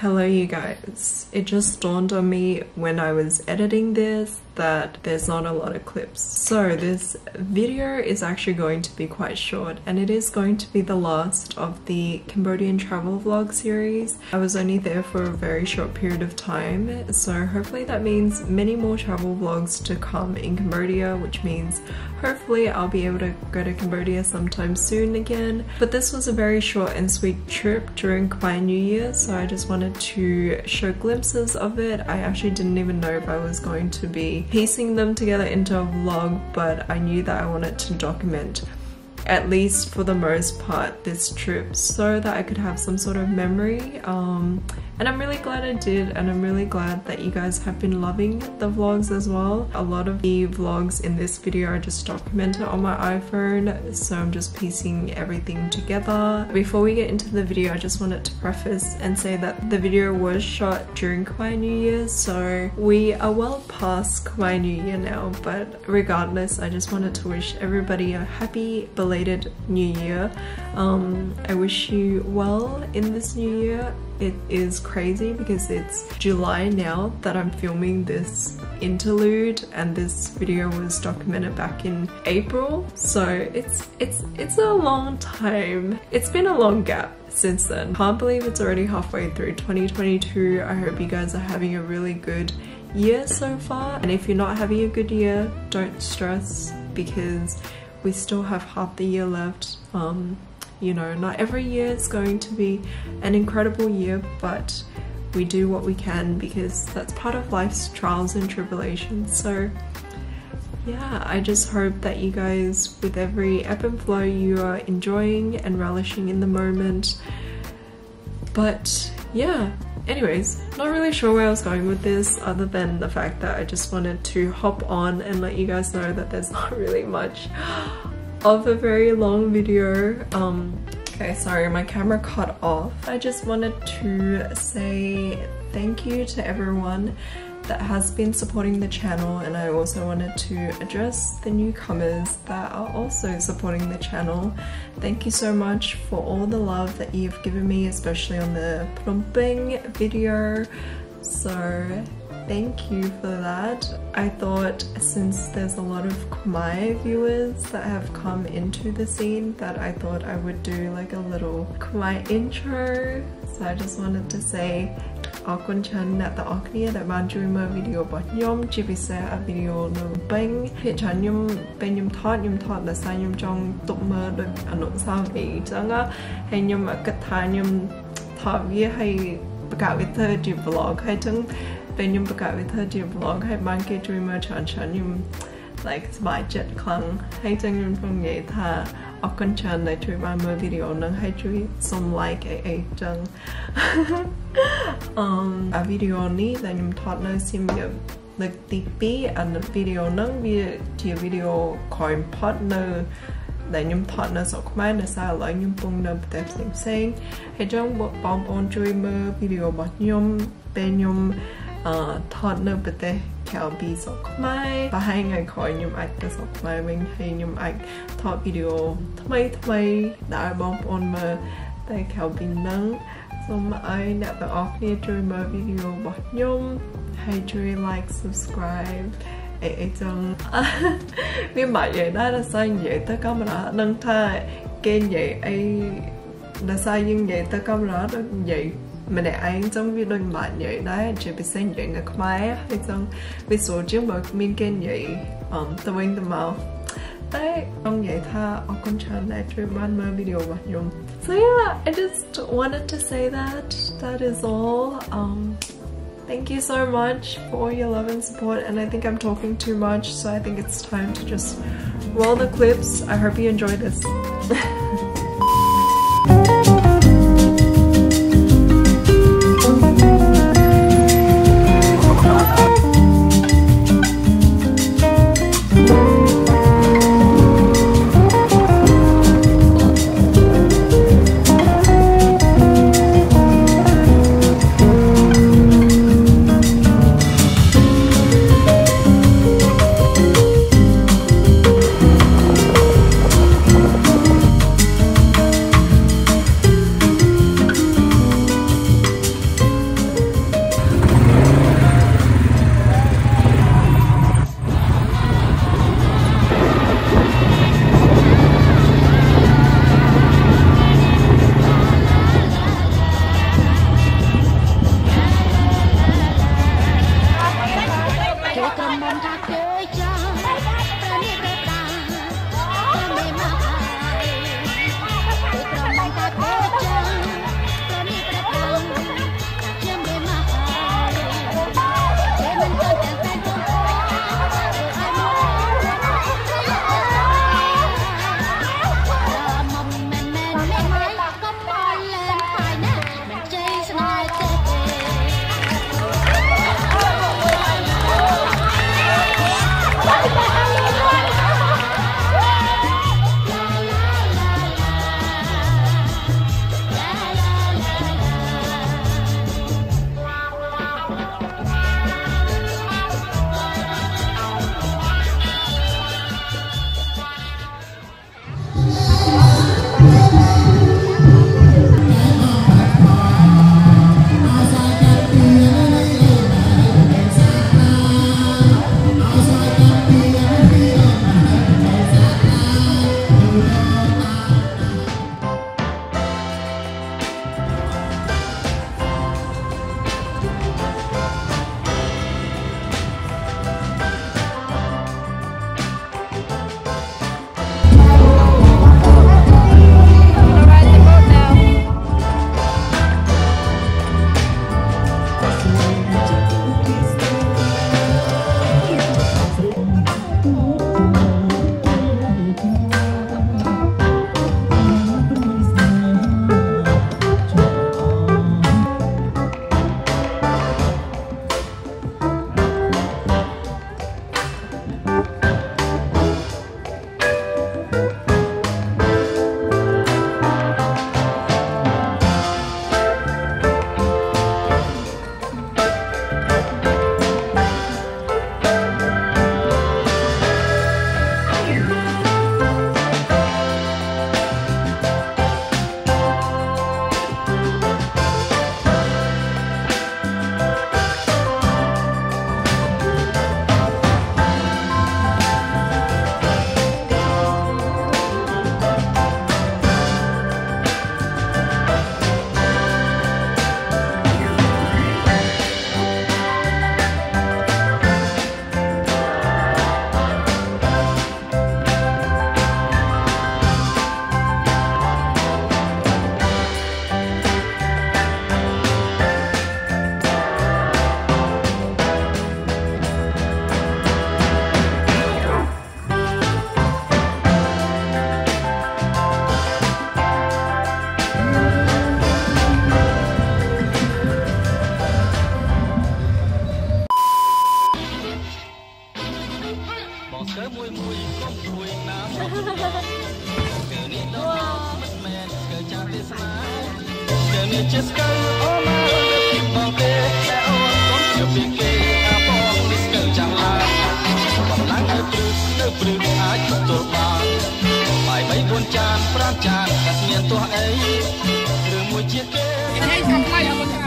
Hello you guys, it just dawned on me when I was editing this that there's not a lot of clips. So this video is actually going to be quite short and it is going to be the last of the Cambodian travel vlog series. I was only there for a very short period of time, so hopefully that means many more travel vlogs to come in Cambodia, which means hopefully I'll be able to go to Cambodia sometime soon again. But this was a very short and sweet trip during Khmer New Year, so I just wanted to show glimpses of it. I actually didn't even know if I was going to be piecing them together into a vlog, but I knew that I wanted to document, at least for the most part, this trip so that I could have some sort of memory. And I'm really glad I did, and I'm really glad that you guys have been loving the vlogs as well. A lot of the vlogs in this video are just documented on my iPhone, so I'm just piecing everything together. Before we get into the video, I just wanted to preface and say that the video was shot during Khmer New Year, so we are well past Khmer New Year now, but regardless, I just wanted to wish everybody a happy, belated New Year. I wish you well in this New Year. It is crazy because it's July now that I'm filming this interlude, and this video was documented back in April, so it's a long time. It's been a long gap since then. Can't believe it's already halfway through 2022. I hope you guys are having a really good year so far, and if you're not having a good year, don't stress because we still have half the year left. You know, not every year is going to be an incredible year, but we do what we can because that's part of life's trials and tribulations. So yeah, I just hope that you guys, with every ebb and flow, you are enjoying and relishing in the moment. But yeah, anyways, not really sure where I was going with this other than the fact that I just wanted to hop on and let you guys know that there's not really much of a very long video. Okay, sorry, my camera cut off. I just wanted to say thank you to everyone that has been supporting the channel, and I also wanted to address the newcomers that are also supporting the channel. Thank you so much for all the love that you've given me, especially on the Phnom Penh video, so thank you for that. I thought, since there's a lot of Khmer viewers that have come into the scene, that I thought I would do like a little Khmer intro. So I just wanted to say like, subscribe. Mình đã ăn trong video bạn nhảy đấy, chỉ bị xem chuyện người Khmer hay trong ví dụ chứ mà mình khen nhảy tụi tụi màu đấy không nhảy tha ở con channel này tụi bạn mới video bạn dùng. So yeah, I just wanted to say that is all. Thank you so much for all your love and support, and I think I'm talking too much, so I think it's time to just roll the clips. I hope you enjoy this. Hey, come on,